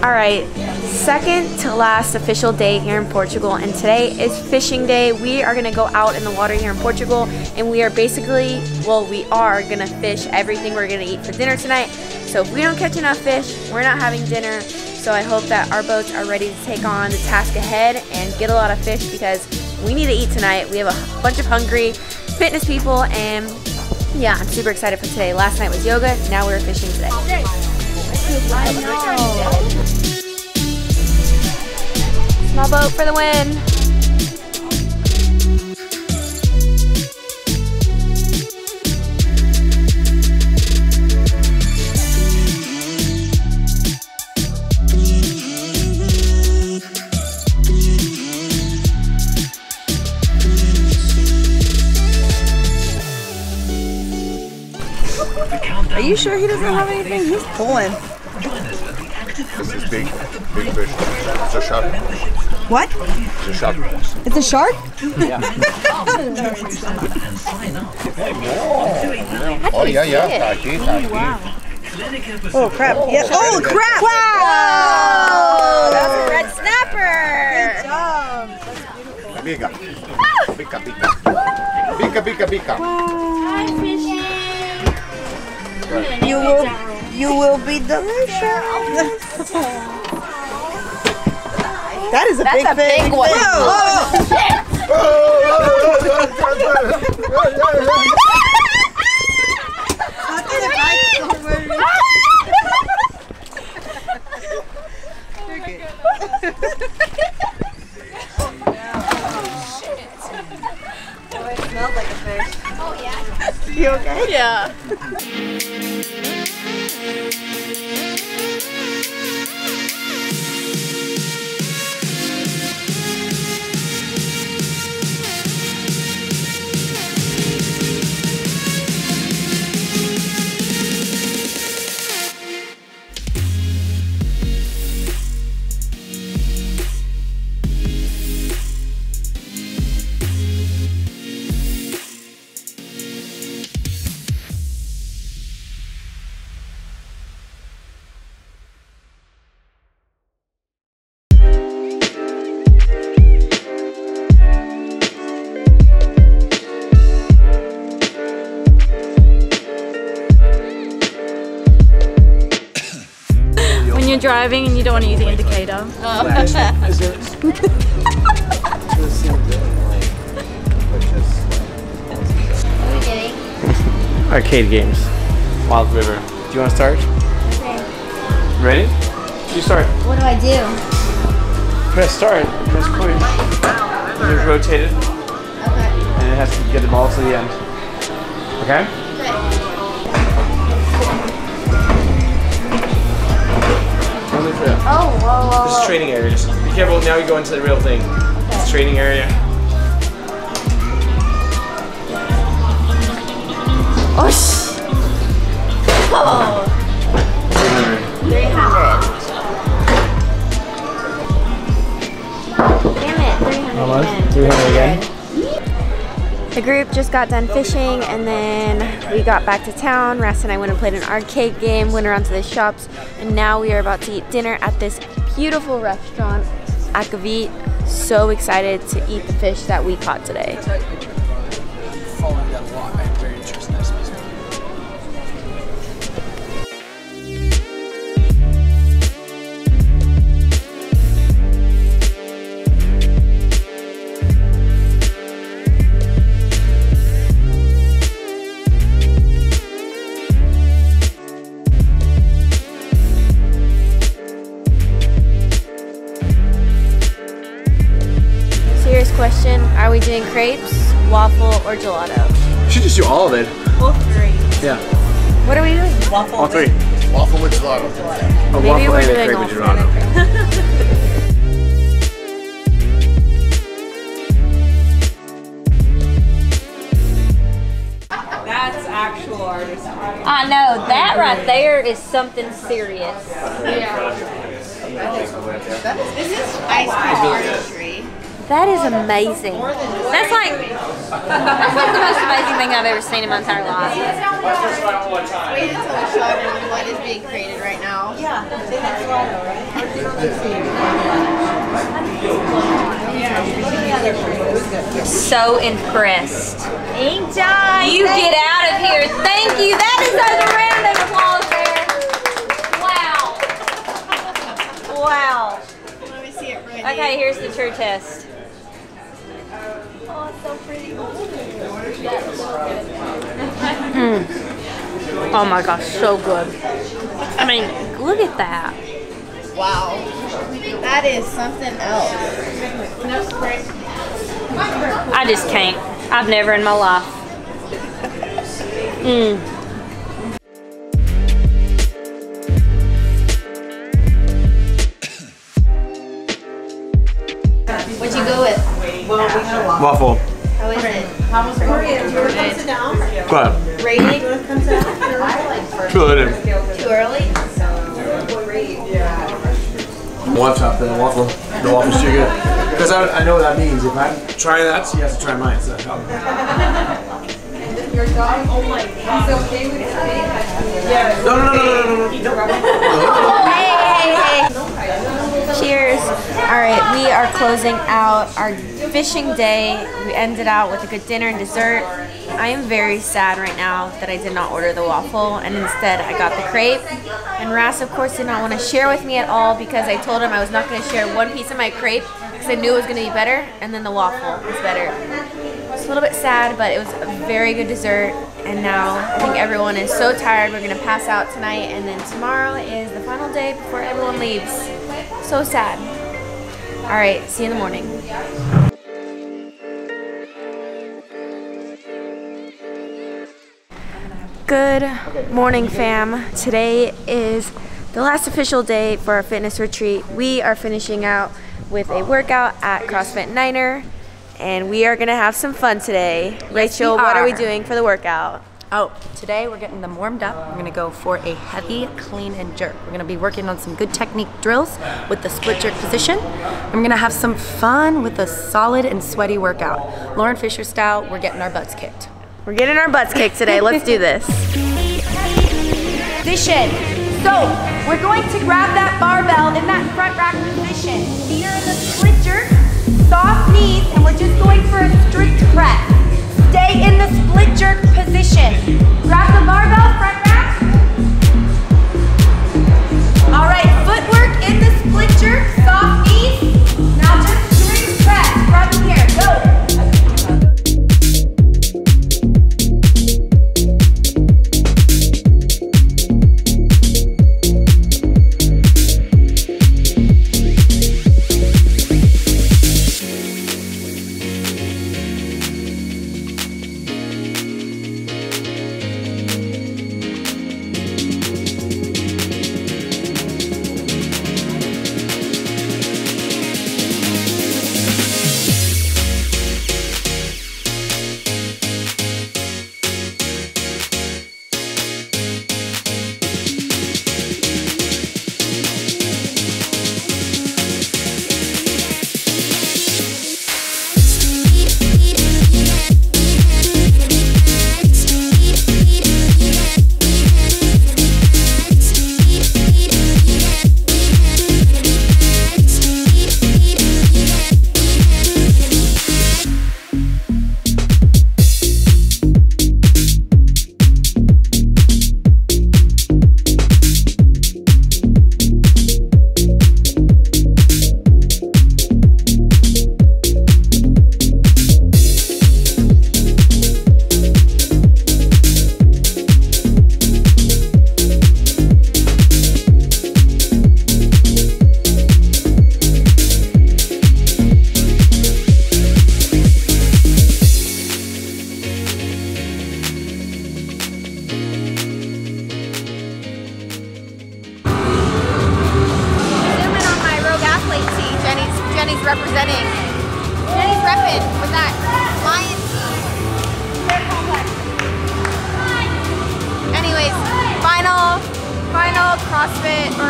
All right, second to last official day here in Portugal, and today is fishing day. We are gonna go out in the water here in Portugal, and we are basically, well, we are gonna fish everything we're gonna eat for dinner tonight. So if we don't catch enough fish, we're not having dinner. So I hope that our boats are ready to take on the task ahead and get a lot of fish, because we need to eat tonight. We have a bunch of hungry fitness people, and yeah, I'm super excited for today. Last night was yoga, now we're fishing today. I know. Small boat for the win. Are you sure he doesn't have anything? He's pulling. This is big, big fish. It's a shark. What? It's a shark. It's a shark? Yeah. Oh, yeah, yeah. Oh, crap. Yes. Oh, crap! Wow! That's a red snapper! Good job. Bica, bica. Bica, bica, bica. Hi, fishy. You will be delicious. That is a big thing. That's a big one. Oh, shit. Oh, it smelled like a fish. Oh, yeah. You okay? Yeah. Driving and you don't want to use the indicator. Oh. Arcade games. Wild River. Do you want to start? Okay. Ready? You start. What do I do? Press start. Press coin. You rotate it. Okay. And it has to get them all to the end. Okay? Good. Oh, whoa, whoa. This is training areas. Be careful, now you go into the real thing. Okay. It's training area. Oh, shh. Oh. 300. 300. Damn it, 300 again. 300 again. The group just got done fishing, and then we got back to town. Rass and I went and played an arcade game, went around to the shops, and now we are about to eat dinner at this beautiful restaurant, Akavit. So excited to eat the fish that we caught today. Question, are we doing crepes, waffle, or gelato? You should just do all of it. All three. Yeah. What are we doing? Waffle. All three. Waffle with gelato. A waffle and a crepe with gelato. I know, that right there is something serious. Yeah. This is ice cream artistry. That is amazing. That's like the most amazing thing I've ever seen in my entire life. What is being created right now? Yeah. So impressed. You get out of here. Thank you. That is a round of applause there. Wow. Wow. Let me see it right now. Okay, here's the true test. Oh, it's so pretty. Mm. Oh my gosh, so good. I mean, look at that. Wow. That is something else. No spray. I just can't. I've never in my life. Mm. What'd you go with? Well, we had a waffle. How is it? How was it? Do you want to sit down? Go ahead. Rating? Too early. Too early? Watch out for the waffle. The waffle's too good. Because I know what that means. If I try that, you have to try mine. So. Your dog, oh my God. It's okay with it. No. Cheers. All right, we are closing out our fishing day. We ended out with a good dinner and dessert. I am very sad right now that I did not order the waffle, and instead I got the crepe. And Rass, of course, did not want to share with me at all because I told him I was not going to share one piece of my crepe because I knew it was going to be better, and then the waffle was better. It's a little bit sad, but it was a very good dessert. And now I think everyone is so tired. We're gonna pass out tonight, and then tomorrow is the final day before everyone leaves. So sad. All right, see you in the morning. Good morning, fam. Today is the last official day for our fitness retreat. We are finishing out with a workout at CrossFit Niner. And we are gonna have some fun today. Yes, Rachel, what are we doing for the workout? Oh, today we're getting them warmed up. We're gonna go for a heavy clean and jerk. We're gonna be working on some good technique drills with the split jerk position. I'm gonna have some fun with a solid and sweaty workout. Lauren Fisher style, we're getting our butts kicked. We're getting our butts kicked today, let's do this. Position, so we're going to grab that barbell in that front rack position. Feet are in the split jerk. Soft knees, and we're just going for a strict press. Stay in the split jerk position. Grab the barbell, front rack. All right, footwork in the split jerk, soft knees. Now just strict press from here, go.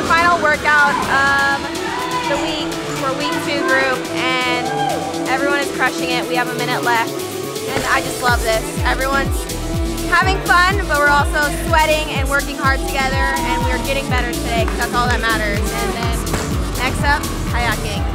Final workout of the week for week 2 group, and Everyone is crushing it. We have a minute left, and I just love this. Everyone's having fun, but we're also sweating and working hard together, and we're getting better today, because that's all that matters. And then next up, kayaking.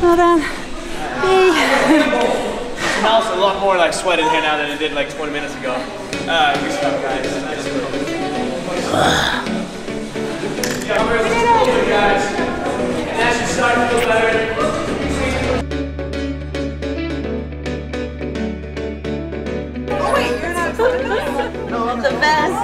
Well done. It smells a lot more like sweat in here now than it did like 20 minutes ago. Good stuff, guys. Nice work. Yeah, we're going to hold it, guys. And as you start to feel better, oh, wait, you're not oh, the best.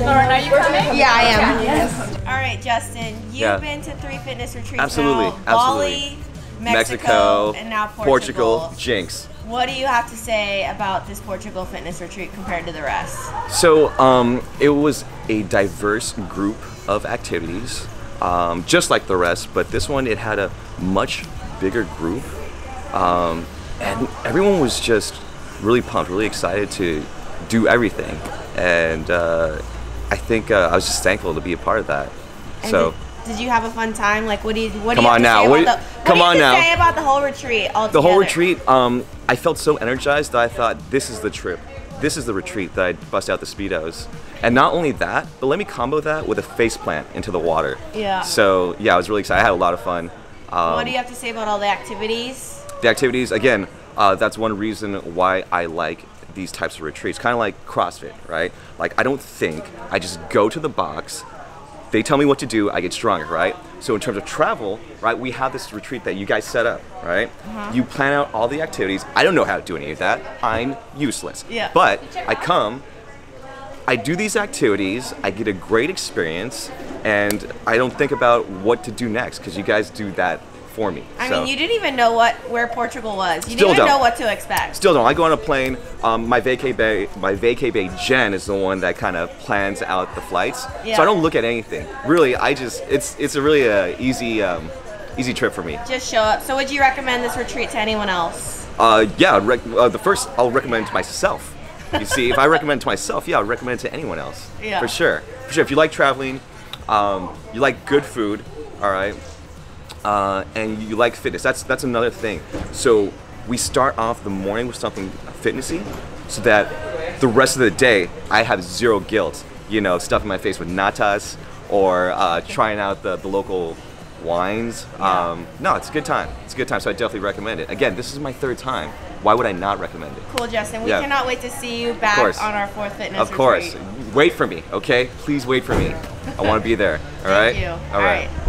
Lauren, are you coming? Yeah, I am. Yes. All right, Justin, you've been to 3 fitness retreats now. Bali, Mexico, and now Portugal. Jinx. What do you have to say about this Portugal fitness retreat compared to the rest? So it was a diverse group of activities, just like the rest, but this one, it had a much bigger group. And everyone was just really pumped, really excited to do everything. And I think I was just thankful to be a part of that. And so, did you have a fun time? Like, what do you say about the whole retreat altogether? The whole retreat, I felt so energized that I thought, this is the trip. This is the retreat that I'd bust out the Speedos. And not only that, but let me combo that with a face plant into the water. Yeah. So, yeah, I was really excited. I had a lot of fun. What do you have to say about all the activities? The activities, again, that's one reason why I like these types of retreats, kind of like CrossFit, right? Like, I don't think, I just go to the box, they tell me what to do, I get stronger, right? So in terms of travel, right, we have this retreat that you guys set up, right? You plan out all the activities. I don't know how to do any of that. I'm useless. Yeah. But I come, I do these activities, I get a great experience, and I don't think about what to do next, because you guys do that for me. I mean, you didn't even know where Portugal was. You didn't even know what to expect. Still don't. I go on a plane. My vacay bay Jen is the one that kind of plans out the flights. Yeah. So I don't look at anything. Really, I just it's a really easy trip for me. Just show up. So would you recommend this retreat to anyone else? I'll recommend it to myself. You see, if I recommend it to myself, yeah, I'll recommend it to anyone else. Yeah. For sure. For sure. If you like traveling, you like good food, all right. And you like fitness, that's another thing. So we start off the morning with something fitnessy, so that the rest of the day I have zero guilt, you know, stuffing my face with natas or trying out the local wines. Yeah. No, it's a good time. It's a good time, so I definitely recommend it. Again, this is my 3rd time. Why would I not recommend it? Cool, Justin. We cannot wait to see you back on our 4th fitness retreat. Of course. Wait for me, okay? Please wait for me. I want to be there. All right? Thank you. All right.